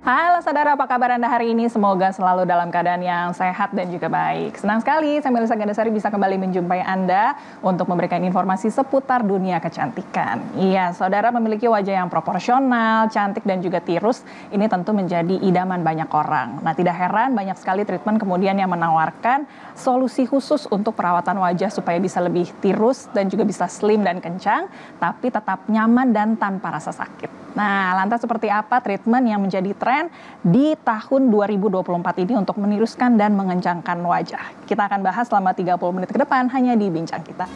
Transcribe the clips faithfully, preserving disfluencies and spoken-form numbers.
Halo saudara, apa kabar Anda hari ini? Semoga selalu dalam keadaan yang sehat dan juga baik. Senang sekali, saya Melissa Gandasari bisa kembali menjumpai Anda untuk memberikan informasi seputar dunia kecantikan. Iya, saudara, memiliki wajah yang proporsional, cantik dan juga tirus, ini tentu menjadi idaman banyak orang. Nah, tidak heran banyak sekali treatment kemudian yang menawarkan solusi khusus untuk perawatan wajah supaya bisa lebih tirus dan juga bisa slim dan kencang, tapi tetap nyaman dan tanpa rasa sakit. Nah, lantas seperti apa treatment yang menjadi tren di tahun dua ribu dua puluh empat ini untuk meniruskan dan mengencangkan wajah? Kita akan bahas selama tiga puluh menit ke depan hanya di Bincang Kita.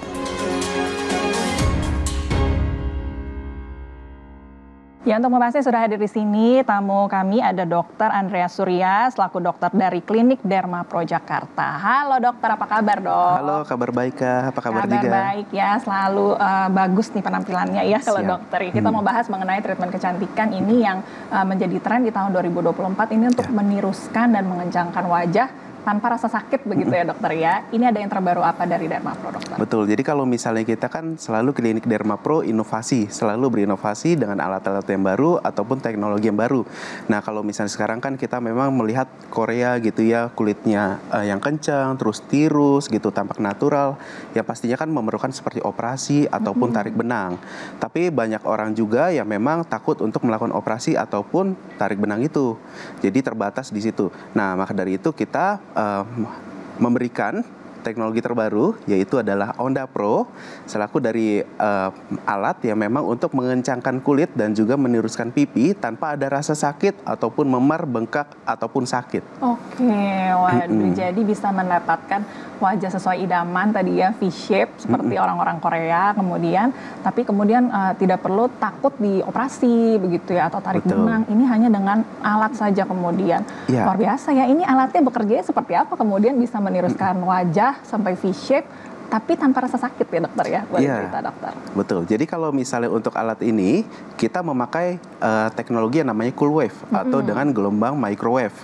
Ya, untuk membahasnya sudah hadir di sini tamu kami ada Dokter Andreas Surya selaku dokter dari Klinik Dermapro Jakarta. Halo dokter, apa kabar dok? Halo, kabar baik Kak, apa kabar, kabar juga? Kabar baik ya, selalu uh, bagus nih penampilannya ya kalau dokter. Kita hmm. mau bahas mengenai treatment kecantikan ini yang uh, menjadi tren di tahun dua ribu dua puluh empat ini untuk ya. meniruskan dan mengencangkan wajah tanpa rasa sakit begitu ya dokter ya. Ini ada yang terbaru apa dari Dermapro dokter? Betul, jadi kalau misalnya kita kan selalu Klinik Dermapro inovasi, selalu berinovasi dengan alat-alat yang baru ataupun teknologi yang baru. Nah kalau misalnya sekarang kan kita memang melihat Korea gitu ya, kulitnya uh, yang kencang, terus tirus gitu, tampak natural. Ya pastinya kan memerlukan seperti operasi ataupun mm-hmm. tarik benang. Tapi banyak orang juga yang memang takut untuk melakukan operasi ataupun tarik benang itu. Jadi terbatas di situ. Nah maka dari itu kita Uh, memberikan teknologi terbaru, yaitu adalah Onda Pro selaku dari uh, alat yang memang untuk mengencangkan kulit dan juga meniruskan pipi tanpa ada rasa sakit ataupun memar, bengkak ataupun sakit. Oke, waduh, mm-hmm. jadi bisa mendapatkan wajah sesuai idaman tadi ya, V-shape seperti mm-hmm. orang-orang Korea kemudian, tapi kemudian uh, tidak perlu takut dioperasi begitu ya atau tarik Betul. benang. Ini hanya dengan alat saja kemudian. Ya. Luar biasa ya, ini alatnya bekerjanya seperti apa kemudian bisa meniruskan mm-hmm. wajah sampai V-shape tapi tanpa rasa sakit ya dokter ya? Boleh yeah. cerita dokter. Betul, jadi kalau misalnya untuk alat ini kita memakai uh, teknologi yang namanya cool wave mm-hmm. atau dengan gelombang microwave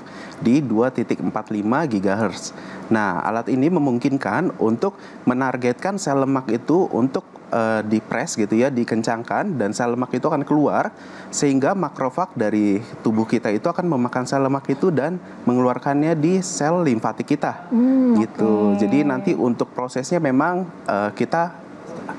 di dua titik empat lima gigahertz. Nah alat ini memungkinkan untuk menargetkan sel lemak itu untuk uh, dipres gitu ya, dikencangkan, dan sel lemak itu akan keluar sehingga makrofag dari tubuh kita itu akan memakan sel lemak itu dan mengeluarkannya di sel limfatik kita hmm, gitu. Okay. Jadi nanti untuk prosesnya memang uh, kita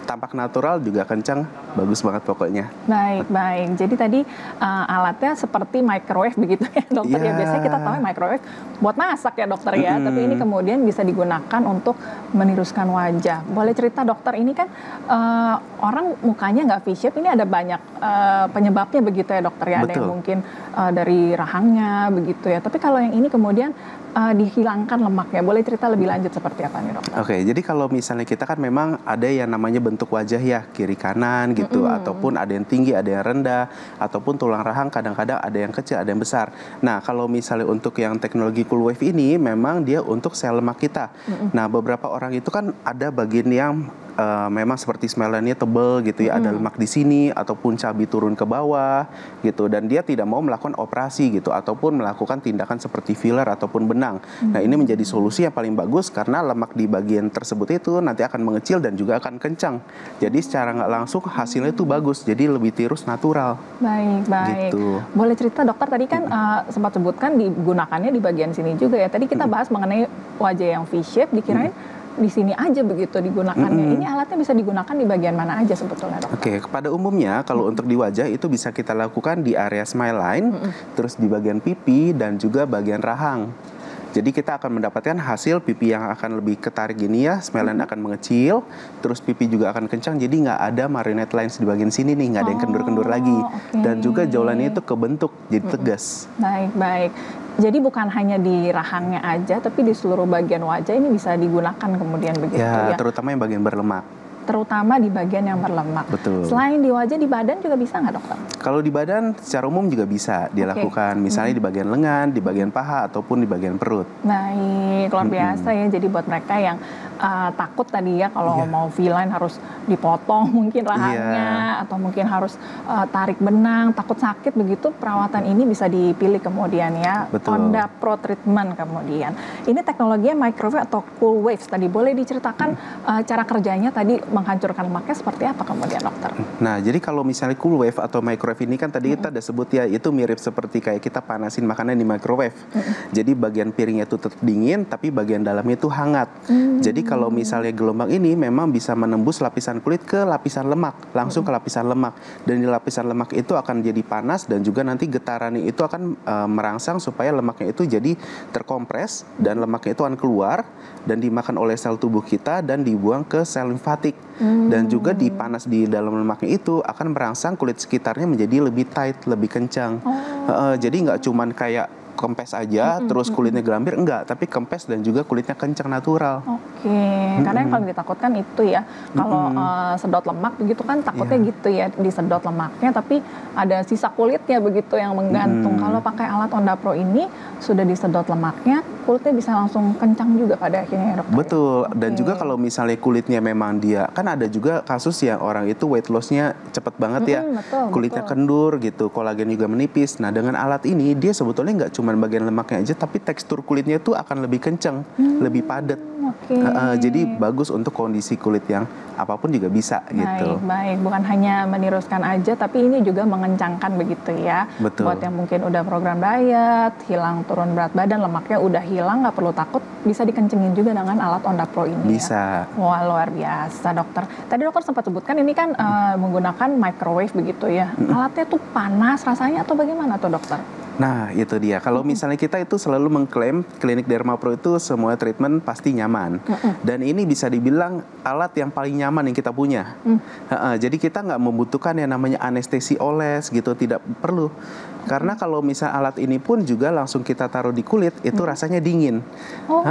tampak natural juga kencang, bagus banget pokoknya. Baik, baik. Jadi tadi uh, alatnya seperti microwave begitu ya dokter yeah. ya. Biasanya kita tahu microwave buat masak ya dokter ya, mm-hmm. tapi ini kemudian bisa digunakan untuk meniruskan wajah. Boleh cerita dokter, ini kan uh, orang mukanya nggak V-shape, ini ada banyak uh, penyebabnya begitu ya dokter ya. Betul. Ada yang mungkin uh, dari rahangnya begitu ya, tapi kalau yang ini kemudian Uh, dihilangkan lemaknya. Boleh cerita lebih lanjut seperti apa nih dokter? Oke, okay, jadi kalau misalnya kita kan memang ada yang namanya bentuk wajah ya, kiri kanan gitu, mm-hmm. ataupun ada yang tinggi, ada yang rendah, ataupun tulang rahang kadang-kadang ada yang kecil, ada yang besar. Nah kalau misalnya untuk yang teknologi cool wave ini memang dia untuk sel lemak kita. Mm-hmm. Nah beberapa orang itu kan ada bagian yang Uh, memang seperti smelannya tebal gitu ya, hmm. ada lemak di sini ataupun cabai turun ke bawah gitu, dan dia tidak mau melakukan operasi gitu ataupun melakukan tindakan seperti filler ataupun benang. Hmm. Nah ini menjadi solusi yang paling bagus karena lemak di bagian tersebut itu nanti akan mengecil dan juga akan kencang. Jadi secara nggak langsung hasilnya itu bagus, jadi lebih tirus natural. Baik, baik. Gitu. Boleh cerita dokter, tadi kan hmm. uh, sempat sebutkan digunakannya di bagian sini juga ya. Tadi kita bahas hmm. mengenai wajah yang V-shape, dikirain hmm. di sini aja begitu digunakannya. Mm-hmm. Ini alatnya bisa digunakan di bagian mana aja sebetulnya dokter? Oke, okay, kepada umumnya kalau mm-hmm. untuk di wajah itu bisa kita lakukan di area smile line, mm-hmm. terus di bagian pipi dan juga bagian rahang. Jadi kita akan mendapatkan hasil pipi yang akan lebih ketarik gini ya, smelan hmm. akan mengecil, terus pipi juga akan kencang, jadi nggak ada marionette lines di bagian sini nih, nggak ada oh, yang kendur-kendur lagi. Okay. Dan juga jaulannya itu kebentuk, jadi hmm. tegas. Baik-baik, jadi bukan hanya di rahangnya aja, tapi di seluruh bagian wajah ini bisa digunakan kemudian begitu ya? Ya, terutama yang bagian berlemak. Terutama di bagian yang berlemak. Betul. Selain di wajah, di badan juga bisa nggak dokter? Kalau di badan secara umum juga bisa dilakukan. Okay. Misalnya hmm. di bagian lengan, di bagian paha, ataupun di bagian perut. Baik, luar biasa hmm. ya. Jadi buat mereka yang uh, takut tadi ya kalau yeah. mau V-line harus dipotong mungkin rahangnya, yeah. atau mungkin harus uh, tarik benang, takut sakit begitu, perawatan ini bisa dipilih kemudian ya. Betul. Onda Pro Treatment kemudian. Ini teknologinya microwave atau cool waves tadi. Boleh diceritakan hmm. uh, cara kerjanya tadi menghancurkan lemaknya seperti apa kemudian, dokter? Nah, jadi kalau misalnya cool wave atau microwave ini kan tadi mm-hmm. kita udah sebut ya, itu mirip seperti kayak kita panasin makanan di microwave. Mm-hmm. Jadi bagian piringnya itu tetap dingin, tapi bagian dalamnya itu hangat. Mm-hmm. Jadi kalau misalnya gelombang ini memang bisa menembus lapisan kulit ke lapisan lemak, langsung mm-hmm. ke lapisan lemak. Dan di lapisan lemak itu akan jadi panas dan juga nanti getaran itu akan e, merangsang supaya lemaknya itu jadi terkompres dan lemaknya itu akan keluar dan dimakan oleh sel tubuh kita dan dibuang ke sel limfatik. Hmm. Dan juga dipanas di dalam lemaknya itu akan merangsang kulit sekitarnya menjadi lebih tight, lebih kencang. Oh. E, jadi nggak cuman kayak kempes aja, mm-hmm. terus kulitnya gelambir, enggak, tapi kempes dan juga kulitnya kencang natural. Oke, okay. mm-hmm. karena yang paling ditakutkan itu ya, kalau mm-hmm. uh, sedot lemak begitu kan takutnya yeah. gitu ya, disedot lemaknya tapi ada sisa kulitnya begitu yang menggantung. Mm-hmm. Kalau pakai alat Onda Pro ini sudah disedot lemaknya, kulitnya bisa langsung kencang juga pada akhirnya, dokter. Betul, okay. Dan juga kalau misalnya kulitnya memang dia, kan ada juga kasus yang orang itu weight loss-nya cepet banget mm-hmm. ya, betul, kulitnya betul. kendur gitu, kolagen juga menipis. Nah dengan alat ini dia sebetulnya nggak cuman bagian lemaknya aja, tapi tekstur kulitnya itu akan lebih kencang, hmm, lebih padat. Okay. Uh, jadi bagus untuk kondisi kulit yang apapun juga bisa, baik, gitu. Baik, bukan hanya meniruskan aja, tapi ini juga mengencangkan begitu ya. Betul. Buat yang mungkin udah program diet, hilang turun berat badan, lemaknya udah hilang, nggak perlu takut, bisa dikencengin juga dengan alat Onda Pro ini. Bisa. Ya. Wah, luar biasa, dokter. Tadi dokter sempat sebutkan ini kan hmm. uh, menggunakan microwave begitu ya. Hmm. Alatnya tuh panas rasanya atau bagaimana tuh, dokter? Nah, itu dia. Kalau misalnya kita itu selalu mengklaim Klinik Dermapro itu semua treatment pasti nyaman. Dan ini bisa dibilang alat yang paling nyaman yang kita punya. Jadi kita nggak membutuhkan yang namanya anestesi oles gitu, tidak perlu. Karena kalau misal alat ini pun juga langsung kita taruh di kulit, itu rasanya dingin. Oh.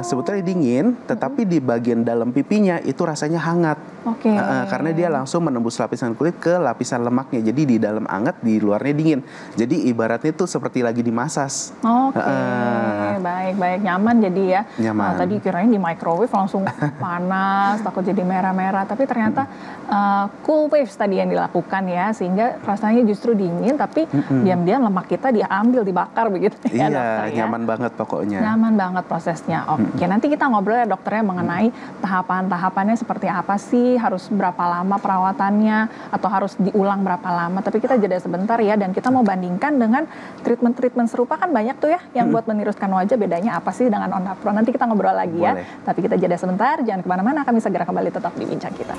Sebetulnya dingin, tetapi di bagian dalam pipinya itu rasanya hangat. Oke. Okay. Karena dia langsung menembus lapisan kulit ke lapisan lemaknya. Jadi di dalam hangat, di luarnya dingin. Jadi ibaratnya itu seperti lagi dimasas. Oke, okay. uh, baik-baik, nyaman jadi ya. Nyaman. Nah, tadi kirain di microwave langsung panas, takut jadi merah-merah. Tapi ternyata uh, cool waves tadi yang dilakukan ya, sehingga rasanya justru dingin, tapi mm-hmm. diam-diam lemak kita diambil, dibakar begitu. Iya, ya, dokter, ya? Nyaman banget pokoknya. Nyaman banget prosesnya. Oke, okay. mm-hmm. nanti kita ngobrol ya dokternya mengenai mm-hmm. tahapan-tahapannya seperti apa sih, harus berapa lama perawatannya, atau harus diulang berapa lama. Tapi kita jeda sebentar ya, dan kita mau bandingkan dengan treatment-treatment serupa kan banyak tuh ya yang hmm. buat meniruskan wajah, bedanya apa sih dengan Onda Pro. Nanti kita ngobrol lagi. Boleh. Ya. Tapi kita jeda sebentar, jangan kemana-mana, kami segera kembali tetap di Bincang Kita.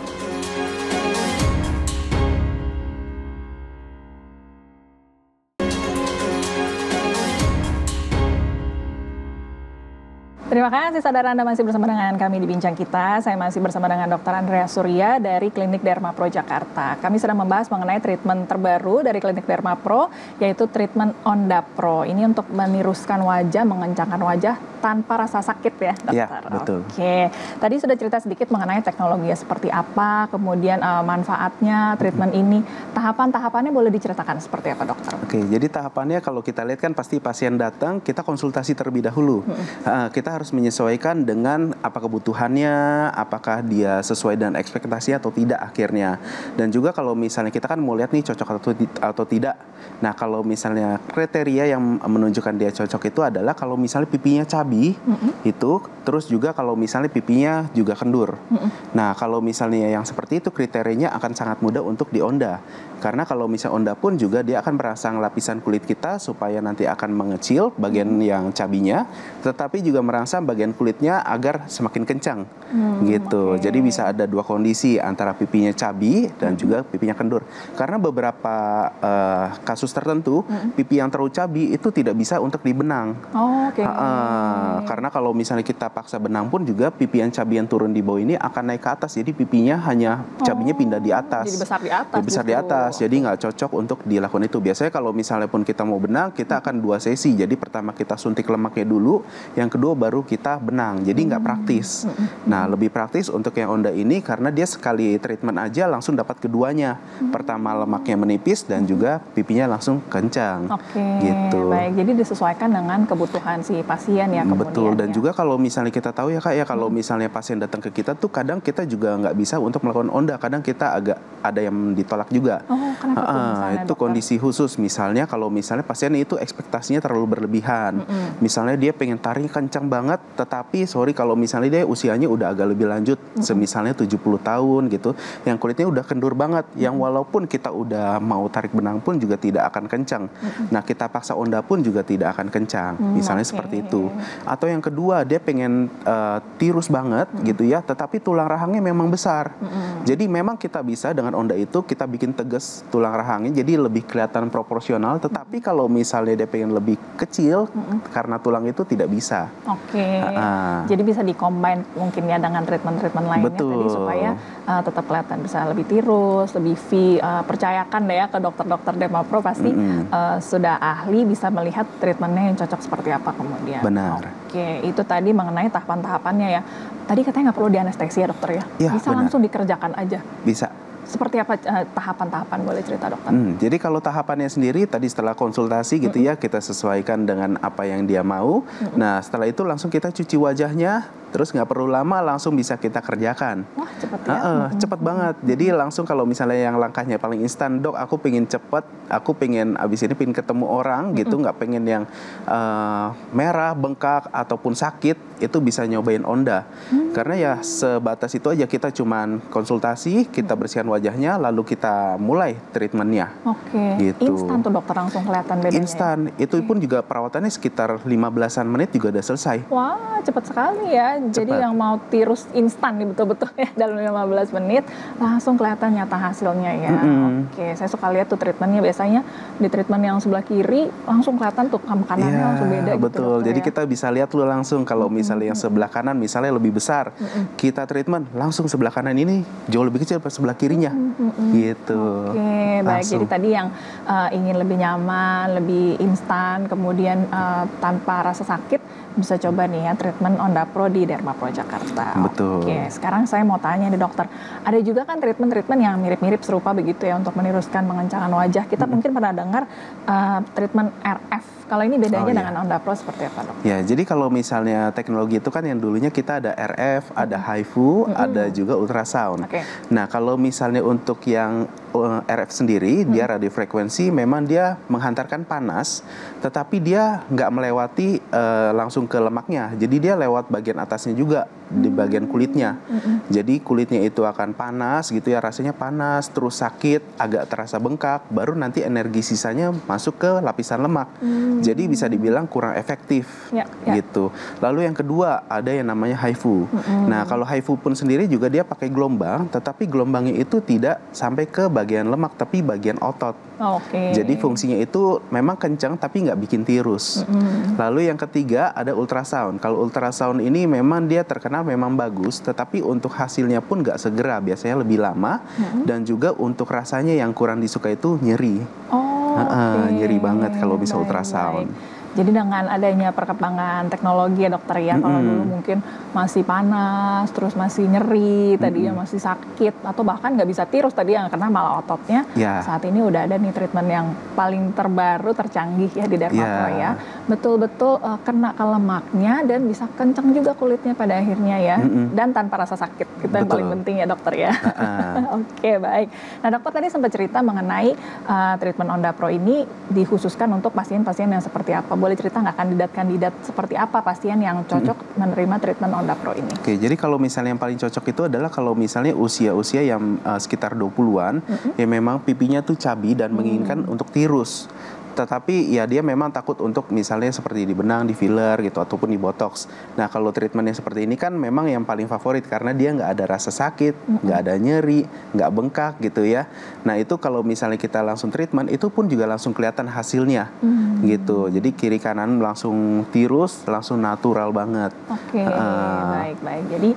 Terima kasih saudara, Anda masih bersama dengan kami di Bincang Kita. Saya masih bersama dengan dokter Andreas Surya dari Klinik Dermapro Jakarta. Kami sedang membahas mengenai treatment terbaru dari Klinik Dermapro, yaitu treatment Onda Pro. Ini untuk meniruskan wajah, mengencangkan wajah tanpa rasa sakit ya, dokter. Ya, betul. Oke. Tadi sudah cerita sedikit mengenai teknologinya seperti apa, kemudian uh, manfaatnya treatment hmm. ini. Tahapan-tahapannya boleh diceritakan seperti apa, dokter? Oke, jadi tahapannya kalau kita lihat kan pasti pasien datang, kita konsultasi terlebih dahulu. Hmm. Uh, kita harus menyesuaikan dengan apa kebutuhannya, apakah dia sesuai dengan ekspektasi atau tidak akhirnya. Dan juga kalau misalnya kita kan mau lihat nih cocok atau, atau tidak. Nah kalau misalnya kriteria yang menunjukkan dia cocok itu adalah kalau misalnya pipinya cabi, mm-hmm. itu, terus juga kalau misalnya pipinya juga kendur. Mm-hmm. Nah kalau misalnya yang seperti itu kriterianya akan sangat mudah untuk dionda. Karena kalau misalnya Onda pun juga dia akan merangsang lapisan kulit kita supaya nanti akan mengecil bagian yang cabinya, tetapi juga merangsang bagian kulitnya agar semakin kencang, hmm, gitu. Okay. Jadi bisa ada dua kondisi antara pipinya cabi dan hmm. juga pipinya kendur. Karena beberapa uh, kasus tertentu hmm. pipi yang terlalu cabi itu tidak bisa untuk dibenang. Oh, okay. uh, uh, karena kalau misalnya kita paksa benang pun juga pipi yang cabi yang turun di bawah ini akan naik ke atas. Jadi pipinya hanya cabinya oh, pindah di atas. Jadi besar di atas. Jadi besar di atas. Jadi nggak cocok untuk dilakukan itu. Biasanya kalau misalnya pun kita mau benang, kita akan dua sesi. Jadi pertama kita suntik lemaknya dulu, yang kedua baru kita benang. Jadi nggak praktis. Nah lebih praktis untuk yang Onda ini karena dia sekali treatment aja langsung dapat keduanya. Pertama lemaknya menipis dan juga pipinya langsung kencang. Oke, gitu. Baik, jadi disesuaikan dengan kebutuhan si pasien ya kemudian. Betul, dan ya. juga kalau misalnya kita tahu ya Kak ya, kalau hmm. misalnya pasien datang ke kita tuh kadang kita juga nggak bisa untuk melakukan onda, kadang kita agak ada yang ditolak juga. Oh, kenapa tuh misalnya, itu dokter? Kondisi khusus misalnya kalau misalnya pasien itu ekspektasinya terlalu berlebihan. Hmm. Misalnya dia pengen tarik kencang banget, tetapi sorry kalau misalnya dia usianya udah agak lebih lanjut, hmm. semisalnya tujuh puluh tahun gitu, yang kulitnya udah kendur banget, hmm. yang walaupun kita udah mau tarik benang pun juga tidak akan kencang. Hmm. Nah, kita paksa onda pun juga tidak akan kencang. Hmm, misalnya okay. seperti itu. Atau yang kedua, dia pengen uh, tirus banget mm-hmm. gitu ya, tetapi tulang rahangnya memang besar. Mm-hmm. Jadi memang kita bisa dengan onda itu kita bikin tegas tulang rahangnya, jadi lebih kelihatan proporsional. Tetapi mm-hmm. kalau misalnya dia pengen lebih kecil, mm-hmm. karena tulang itu tidak bisa. Oke. Okay. Uh-uh. Jadi bisa dikombin mungkin ya dengan treatment-treatment lainnya tadi supaya uh, tetap kelihatan bisa lebih tirus, lebih fit. Uh, percayakan deh ya ke dokter-dokter Dermapro pasti mm-hmm. uh, sudah ahli bisa melihat treatmentnya yang cocok seperti apa kemudian. Benar. Oke, itu tadi mengenai tahapan-tahapannya ya. Tadi katanya nggak perlu dianestesi ya dokter ya? Ya bisa benar. Langsung dikerjakan aja? Bisa. Seperti apa eh, tahapan-tahapan, boleh cerita dokter? Hmm, jadi kalau tahapannya sendiri tadi setelah konsultasi gitu mm-hmm. ya, kita sesuaikan dengan apa yang dia mau. Mm-hmm. Nah setelah itu langsung kita cuci wajahnya, terus nggak perlu lama langsung bisa kita kerjakan. Wah cepet ya? Uh-uh, mm-hmm. Cepet banget. Jadi langsung kalau misalnya yang langkahnya paling instan, dok aku pengen cepet, aku pengen abis ini pengen ketemu orang mm-hmm. gitu, nggak pengen yang uh, merah, bengkak, ataupun sakit, itu bisa nyobain onda. Mm-hmm. Karena ya sebatas itu aja kita cuman konsultasi, kita bersihkan wajahnya, lalu kita mulai treatmentnya. Oke, okay. gitu. Instan tuh dokter langsung kelihatan bedanya. Instan, ya? Itu okay. pun juga perawatannya sekitar lima belasan menit juga udah selesai. Wah cepet sekali ya. Jadi cepat. Yang mau tirus instan nih betul-betul ya dalam lima belas menit langsung kelihatan nyata hasilnya ya. Mm-hmm. Oke, saya suka lihat tuh treatmentnya biasanya di treatment yang sebelah kiri langsung kelihatan tuh kanannya yeah, langsung beda. Betul. Gitu, dokter, jadi ya. Kita bisa lihat lu langsung kalau mm-hmm. misalnya yang sebelah kanan misalnya lebih besar, mm-hmm. kita treatment langsung sebelah kanan ini jauh lebih kecil pas sebelah kirinya. Mm-hmm. Gitu. Oke, baik. Jadi tadi yang uh, ingin lebih nyaman, lebih instan, kemudian uh, tanpa rasa sakit bisa coba nih ya treatment Onda Pro di Dermapro Jakarta. Betul. Oke, sekarang saya mau tanya nih dokter, ada juga kan treatment-treatment yang mirip-mirip serupa begitu ya untuk meniruskan pengencangan wajah. Kita hmm. mungkin pernah dengar uh, treatment R F. Kalau ini bedanya oh, iya. dengan Onda Pro seperti apa dok? Ya, jadi kalau misalnya teknologi itu kan yang dulunya kita ada R F, mm-hmm. ada H I F U, mm-hmm. ada juga ultrasound. Okay. Nah, kalau misalnya untuk yang uh, R F sendiri, mm-hmm. dia radiofrekuensi memang dia menghantarkan panas, tetapi dia nggak melewati uh, langsung ke lemaknya. Jadi dia lewat bagian atasnya juga, mm-hmm. di bagian kulitnya. Mm-hmm. Jadi kulitnya itu akan panas gitu ya, rasanya panas, terus sakit, agak terasa bengkak, baru nanti energi sisanya masuk ke lapisan lemak. Mm-hmm. Jadi bisa dibilang kurang efektif ya, ya. Gitu. Lalu yang kedua ada yang namanya H I F U. Mm-hmm. Nah kalau H I F U pun sendiri juga dia pakai gelombang, tetapi gelombangnya itu tidak sampai ke bagian lemak, tapi bagian otot. Okay. Jadi fungsinya itu memang kencang tapi nggak bikin tirus. Mm-hmm. Lalu yang ketiga ada ultrasound. Kalau ultrasound ini memang dia terkenal memang bagus, tetapi untuk hasilnya pun nggak segera, biasanya lebih lama. Mm-hmm. Dan juga untuk rasanya yang kurang disuka itu nyeri. Oh. Okay. Nyeri banget kalau bisa baik, ultrasound. Baik. Jadi dengan adanya perkembangan teknologi ya dokter ya, mm-hmm. kalau dulu mungkin masih panas, terus masih nyeri, tadinya mm-hmm. masih sakit, atau bahkan nggak bisa tirus tadi yang karena malah ototnya. Yeah. Saat ini udah ada nih treatment yang paling terbaru, tercanggih ya di Dermapro yeah. ya. Betul-betul uh, kena ke lemaknya dan bisa kencang juga kulitnya pada akhirnya ya. Mm-hmm. Dan tanpa rasa sakit, itu betul. Yang paling penting ya dokter ya. Uh-uh. Oke okay, baik. Nah dokter tadi sempat cerita mengenai uh, treatment Onda Pro ini dikhususkan untuk pasien-pasien yang seperti apa. Boleh cerita nggak kandidat-kandidat seperti apa pasien yang cocok hmm. menerima treatment Onda Pro ini? Oke, jadi kalau misalnya yang paling cocok itu adalah kalau misalnya usia-usia yang uh, sekitar dua puluhan, hmm. yang memang pipinya tuh cabi dan hmm. menginginkan untuk tirus. Tetapi ya dia memang takut untuk misalnya seperti di benang, di filler gitu, ataupun di botox. Nah kalau treatmentnya seperti ini kan memang yang paling favorit karena dia nggak ada rasa sakit, nggak ada nyeri, nggak bengkak gitu ya. Nah itu kalau misalnya kita langsung treatment itu pun juga langsung kelihatan hasilnya hmm. gitu. Jadi kiri kanan langsung tirus, langsung natural banget. Oke, okay, uh, baik-baik. Jadi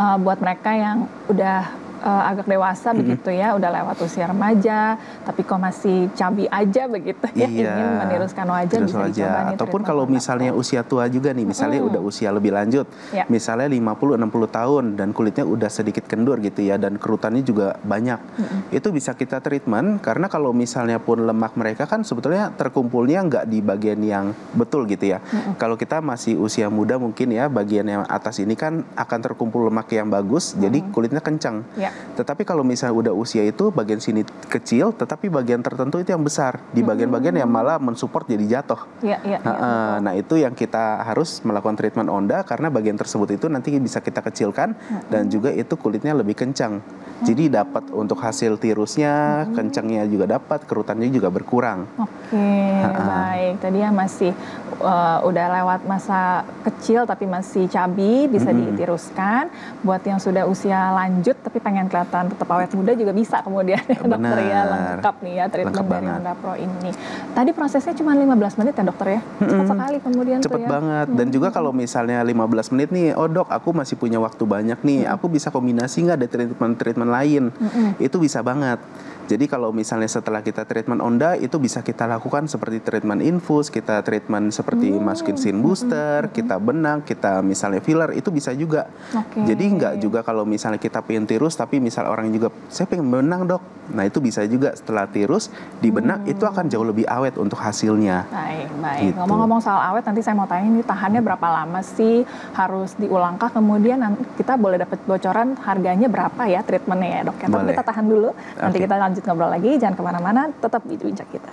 uh, buat mereka yang udah uh, agak dewasa mm-hmm. begitu ya, udah lewat usia remaja, tapi kok masih cabi aja begitu ya, iya, ingin meniruskan wajah bisa dicoba. Ataupun kalau misalnya apa. usia tua juga nih, misalnya mm. udah usia lebih lanjut, yeah. misalnya lima puluh enam puluh tahun dan kulitnya udah sedikit kendur gitu ya, dan kerutannya juga banyak, mm-hmm. itu bisa kita treatment, karena kalau misalnya pun lemak mereka kan sebetulnya terkumpulnya nggak di bagian yang betul gitu ya. Mm-hmm. Kalau kita masih usia muda mungkin ya, bagian yang atas ini kan akan terkumpul lemak yang bagus, mm-hmm. jadi kulitnya kencang. Yeah. Tetapi kalau misalnya udah usia itu, bagian sini kecil, tetapi bagian tertentu itu yang besar. Di bagian-bagian yang malah mensupport jadi jatuh. Yeah, yeah, nah, yeah, uh, nah itu yang kita harus melakukan treatment Onda, karena bagian tersebut itu nanti bisa kita kecilkan, mm-hmm. dan juga itu kulitnya lebih kencang. Mm-hmm. Jadi dapat untuk hasil tirusnya, mm-hmm. kencangnya juga dapat, kerutannya juga berkurang. Oke, okay, uh, baik. Tadi ya masih uh, udah lewat masa kecil tapi masih cabi, bisa mm-hmm. ditiruskan. Buat yang sudah usia lanjut tapi pengen kelihatan tetap awet muda juga bisa kemudian ya, dokter ya, lengkap nih ya treatment lengkap dari Onda Pro ini. Tadi prosesnya cuma lima belas menit ya dokter ya, cepat mm-hmm. sekali kemudian cepat ya. banget, dan mm-hmm. juga kalau misalnya lima belas menit nih, oh dok aku masih punya waktu banyak nih, mm-hmm. aku bisa kombinasi nggak ada treatment-treatment lain, mm-hmm. itu bisa banget. Jadi kalau misalnya setelah kita treatment Onda, itu bisa kita lakukan seperti treatment infus, kita treatment seperti hmm. masukin sin booster, hmm. kita benang, kita misalnya filler, itu bisa juga. Okay. Jadi nggak juga kalau misalnya kita pengen tirus, tapi misal orang juga, saya pengen benang dok. Nah itu bisa juga setelah tirus, di benang hmm. itu akan jauh lebih awet untuk hasilnya. Baik, baik. Gitu. Ngomong-ngomong soal awet, nanti saya mau tanya ini tahannya berapa lama sih? Harus diulangkah? Kemudian kita boleh dapat bocoran harganya berapa ya treatmentnya ya dok? Ya, tapi kita tahan dulu, okay. nanti kita lanjut lanjut ngobrol lagi, jangan kemana-mana, tetap di Bincang Kita.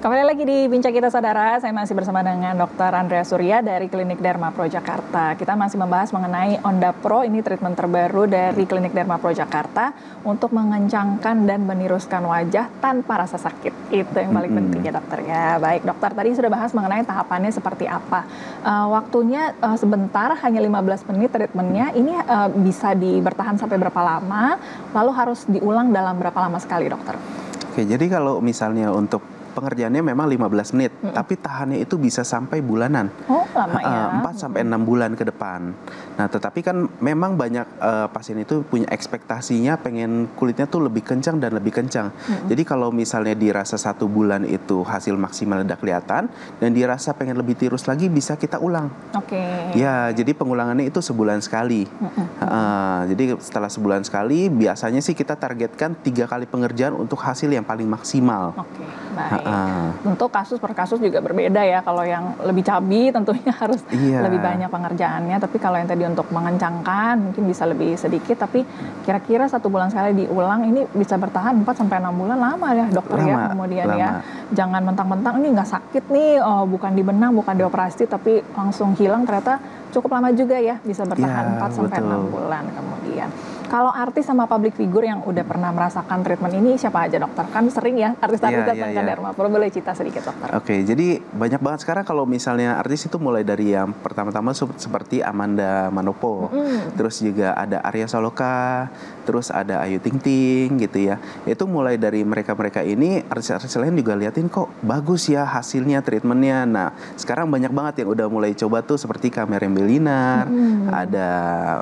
Kembali lagi di Bincang Kita Saudara, saya masih bersama dengan dokter Andreas Surya dari Klinik Dermapro Jakarta. Kita masih membahas mengenai Onda Pro, ini treatment terbaru dari Klinik Dermapro Jakarta untuk mengencangkan dan meniruskan wajah tanpa rasa sakit. Itu yang paling mm-hmm. penting ya dokter ya. Baik dokter, tadi sudah bahas mengenai tahapannya seperti apa. Uh, waktunya uh, sebentar, hanya lima belas menit treatmentnya, ini uh, bisa di, bertahan sampai berapa lama, lalu harus diulang dalam berapa lama sekali dokter? Oke, jadi kalau misalnya untuk pengerjaannya memang lima belas menit, mm-hmm. tapi tahannya itu bisa sampai bulanan, oh, lama ya. empat sampai enam bulan ke depan. Nah tetapi kan memang banyak uh, pasien itu punya ekspektasinya pengen kulitnya tuh lebih kencang dan lebih kencang. Mm-hmm. Jadi kalau misalnya dirasa satu bulan itu hasil maksimal udah kelihatan, dan dirasa pengen lebih tirus lagi bisa kita ulang. Oke. Okay. Ya jadi pengulangannya itu sebulan sekali. Mm-hmm. uh, jadi setelah sebulan sekali biasanya sih kita targetkan tiga kali pengerjaan untuk hasil yang paling maksimal. Oke. Okay. Baik. Uh, tentu kasus per kasus juga berbeda ya. Kalau yang lebih cabi tentunya harus iya. lebih banyak pengerjaannya. Tapi kalau yang tadi untuk mengencangkan mungkin bisa lebih sedikit. Tapi kira-kira satu bulan sekali diulang ini bisa bertahan empat sampai enam bulan, lama ya dokter lama, ya. Kemudian lama. ya jangan mentang-mentang ini nggak sakit nih, oh, bukan dibenang, bukan dioperasi, tapi langsung hilang. Ternyata cukup lama juga ya, bisa bertahan ya, empat sampai enam bulan kemudian. Kalau artis sama public figure yang udah pernah merasakan treatment ini siapa aja dokter? Kan sering ya artis-artis datang yeah, yeah, ke yeah. Dermapro, boleh cerita sedikit dokter? Oke, okay, jadi banyak banget sekarang kalau misalnya artis itu mulai dari yang pertama-tama seperti Amanda Manopo, mm-hmm. terus juga ada Arya Saloka, terus ada Ayu Ting Ting gitu ya. Itu mulai dari mereka-mereka ini, artis-artis lain juga liatin kok bagus ya hasilnya treatmentnya. Nah sekarang banyak banget yang udah mulai coba tuh seperti Kameran Bilinar, mm-hmm. ada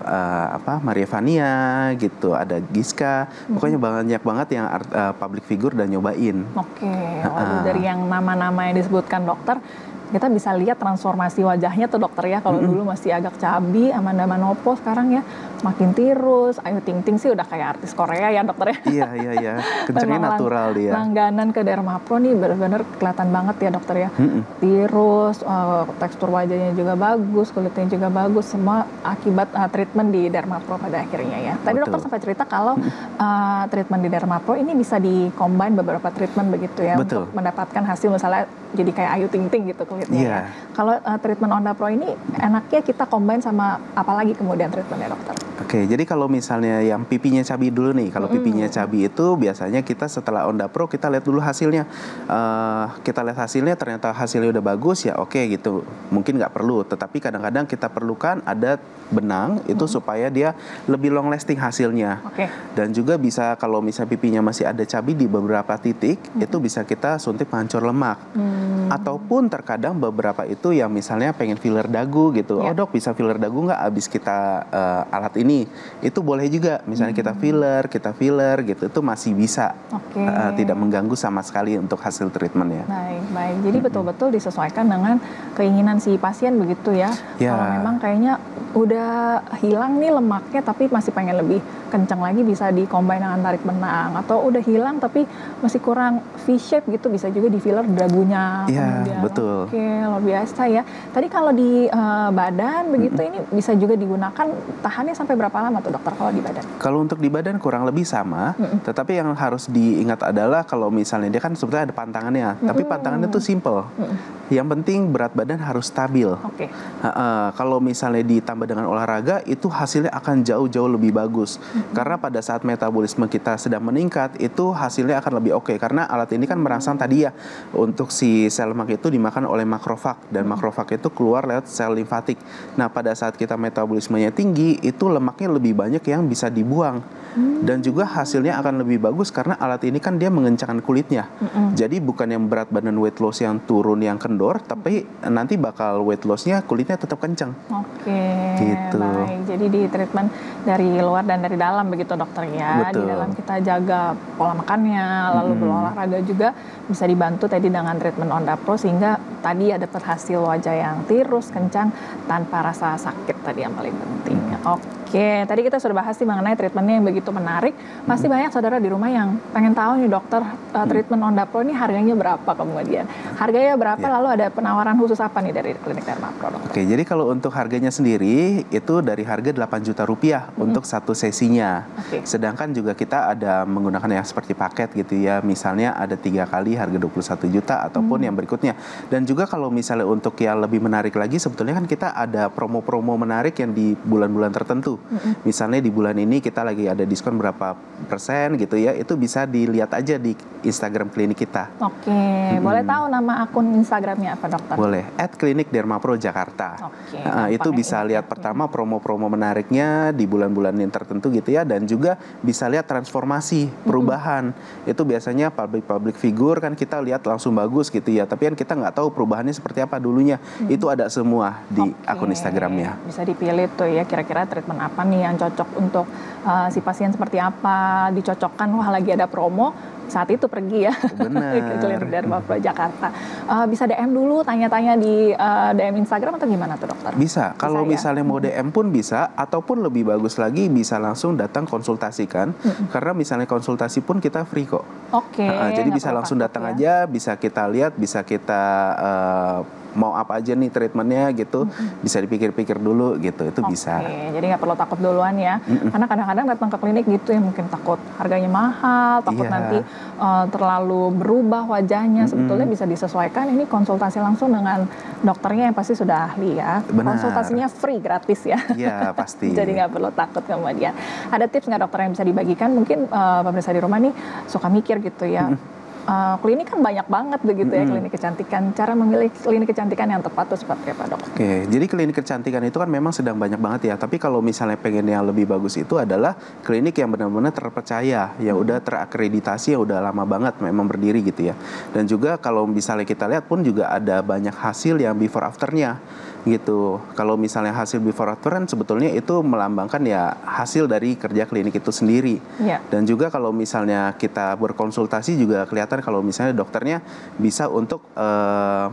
uh, apa Maria Fania, gitu, ada Giska, pokoknya banyak banget yang art, uh, public figure dan nyobain. Oke, okay. uh, dari yang nama-nama yang disebutkan dokter, kita bisa lihat transformasi wajahnya tuh dokter ya. Kalau mm-hmm. dulu masih agak cabi, Amanda Manopo sekarang ya makin tirus, Ayu Ting Ting sih udah kayak artis Korea ya dokter ya. Iya iya iya, kencengnya natural dia. Langganan ke Dermapro nih benar-benar kelihatan banget ya dokter ya. Mm-hmm. Tirus, uh, tekstur wajahnya juga bagus, kulitnya juga bagus, semua akibat uh, treatment di Dermapro pada akhirnya ya. Tadi Betul. dokter sempat cerita kalau uh, treatment di Dermapro ini bisa di-combine beberapa treatment begitu ya. Betul. Untuk mendapatkan hasil misalnya jadi kayak Ayu Ting Ting gitu. Yeah. Ya. Kalau uh, treatment Onda Pro ini enaknya kita combine sama apalagi kemudian treatmentnya dokter? Oke, okay, jadi kalau misalnya yang pipinya cabi dulu nih, kalau mm. pipinya cabi itu biasanya kita setelah Onda Pro kita lihat dulu hasilnya, uh, kita lihat hasilnya ternyata hasilnya udah bagus ya, oke okay, gitu, mungkin nggak perlu, tetapi kadang-kadang kita perlukan ada benang itu hmm. supaya dia lebih long lasting hasilnya. Okay. Dan juga bisa kalau misalnya pipinya masih ada cabi di beberapa titik, hmm. itu bisa kita suntik penghancur lemak. Hmm. Ataupun terkadang beberapa itu yang misalnya pengen filler dagu gitu. Yeah. Oh dok, bisa filler dagu nggak abis kita uh, alat ini? Itu boleh juga. Misalnya hmm. kita filler, kita filler gitu, itu masih bisa. Okay. Uh, tidak mengganggu sama sekali untuk hasil treatmentnya. Baik, baik. Jadi betul-betul disesuaikan dengan keinginan si pasien begitu ya. Yeah. Kalau memang kayaknya udah hilang nih lemaknya tapi masih pengen lebih kencang lagi, bisa dikombin dengan tarik benang. Atau udah hilang tapi masih kurang V-shape gitu, bisa juga di filler dagunya. Iya, yeah, betul. Oke, luar biasa ya. Tadi kalau di uh, badan begitu, mm-hmm. ini bisa juga digunakan, tahannya sampai berapa lama tuh dokter kalau di badan? Kalau untuk di badan kurang lebih sama, mm-hmm. tetapi yang harus diingat adalah kalau misalnya dia kan sebetulnya ada pantangannya, mm-hmm. tapi pantangannya tuh simple. Mm-hmm. Yang penting berat badan harus stabil. Okay. uh, uh, Kalau misalnya ditambah dengan olahraga, itu hasilnya akan jauh-jauh lebih bagus. Mm-hmm. Karena pada saat metabolisme kita sedang meningkat, itu hasilnya akan lebih oke. Okay. Karena alat ini kan mm-hmm. merangsang tadi ya, untuk si sel lemak itu dimakan oleh makrofag. Dan mm-hmm. makrofag itu keluar lewat sel limfatik. Nah pada saat kita metabolismenya tinggi, itu lemaknya lebih banyak yang bisa dibuang. Mm-hmm. Dan juga hasilnya akan lebih bagus karena alat ini kan dia mengencangkan kulitnya. Mm-hmm. Jadi bukan yang berat badan weight loss yang turun, yang kendor, tapi nanti bakal weight loss-nya kulitnya tetap kencang. Oke, gitu. Baik. Jadi di treatment dari luar dan dari dalam begitu dokter ya. Betul. Di dalam kita jaga pola makannya, lalu hmm. berolahraga juga bisa dibantu tadi dengan treatment Onda Pro, sehingga tadi ada hasil wajah yang tirus, kencang, tanpa rasa sakit tadi yang paling penting. Hmm. Oke. Oke, tadi kita sudah bahas sih mengenai treatmentnya yang begitu menarik. Pasti banyak saudara di rumah yang pengen tahu nih dokter, uh, treatment Onda Pro ini harganya berapa kemudian? Harganya berapa, ya. Lalu ada penawaran khusus apa nih dari Klinik Dermapro, dokter? Oke, jadi kalau untuk harganya sendiri, itu dari harga delapan juta rupiah hmm. untuk satu sesinya. Okay. Sedangkan juga kita ada menggunakan yang seperti paket gitu ya, misalnya ada tiga kali harga dua puluh satu juta ataupun hmm. yang berikutnya. Dan juga kalau misalnya untuk yang lebih menarik lagi, sebetulnya kan kita ada promo-promo menarik yang di bulan-bulan tertentu. Mm-hmm. Misalnya di bulan ini kita lagi ada diskon berapa persen gitu ya, itu bisa dilihat aja di Instagram klinik kita. Oke, mm-hmm. boleh tahu nama akun Instagramnya apa dokter? Boleh, at klinik dermapro jakarta. Oke, nah, itu bisa lihat ya. Pertama promo-promo menariknya di bulan-bulan yang tertentu gitu ya, dan juga bisa lihat transformasi perubahan. Mm-hmm. Itu biasanya public-public figure kan kita lihat langsung bagus gitu ya, tapi kan kita nggak tahu perubahannya seperti apa dulunya. Mm-hmm. Itu ada semua di Oke. akun Instagramnya. Bisa dipilih tuh ya kira-kira treatment apa nih yang cocok untuk uh, si pasien seperti apa, dicocokkan, wah lagi ada promo, saat itu pergi ya. Benar. Klinik Dermapro Jakarta. Uh, bisa D M dulu, tanya-tanya di uh, D M Instagram atau gimana tuh dokter? Bisa, kalau bisa, misalnya ya? Mau D M pun bisa, ataupun lebih bagus lagi bisa langsung datang konsultasikan, mm-hmm. karena misalnya konsultasi pun kita free kok. Oke. Okay, uh, jadi bisa langsung datang ya. Aja, bisa kita lihat, bisa kita uh, mau apa aja nih treatmentnya gitu, mm-hmm. bisa dipikir-pikir dulu gitu, itu okay. bisa. Jadi nggak perlu takut duluan ya, mm-hmm. karena kadang-kadang datang ke klinik gitu ya mungkin takut harganya mahal, takut yeah. nanti uh, terlalu berubah wajahnya. Sebetulnya mm-hmm. bisa disesuaikan, ini konsultasi langsung dengan dokternya yang pasti sudah ahli ya. Benar. Konsultasinya free, gratis ya. Iya yeah, pasti. Jadi nggak perlu takut kemudian. Ada tips nggak dokter yang bisa dibagikan? Mungkin uh, pemirsa di rumah nih suka mikir gitu ya. Mm-hmm. Uh, klinik kan banyak banget begitu ya, mm-hmm. klinik kecantikan. Cara memilih klinik kecantikan yang tepat tuh seperti apa dok? Oke, jadi klinik kecantikan itu kan memang sedang banyak banget ya. Tapi kalau misalnya pengen yang lebih bagus itu adalah klinik yang benar-benar terpercaya, yang mm-hmm. udah terakreditasi, yang udah lama banget memang berdiri gitu ya. Dan juga kalau misalnya kita lihat pun juga ada banyak hasil yang before afternya gitu. Kalau misalnya hasil before after kan sebetulnya itu melambangkan ya hasil dari kerja klinik itu sendiri. Yeah. Dan juga kalau misalnya kita berkonsultasi juga kelihatan kalau misalnya dokternya bisa untuk uh,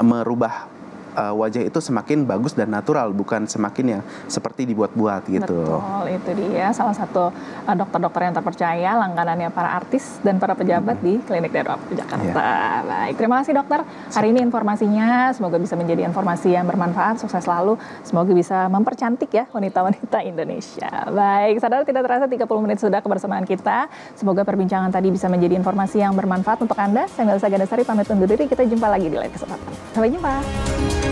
merubah uh, wajah itu semakin bagus dan natural, bukan semakin yang seperti dibuat-buat gitu. Betul, itu dia salah satu uh, dokter-dokter yang terpercaya, langganannya para artis dan para pejabat hmm. di Klinik Dermapro Jakarta. Yeah. Baik, terima kasih dokter hari ini informasinya, semoga bisa menjadi informasi yang bermanfaat, sukses selalu, semoga bisa mempercantik ya wanita-wanita Indonesia. Baik, saudara tidak terasa tiga puluh menit sudah kebersamaan kita, semoga perbincangan tadi bisa menjadi informasi yang bermanfaat untuk Anda. Saya Melissa Gandasari pamit undur diri, kita jumpa lagi di lain kesempatan. Sampai jumpa.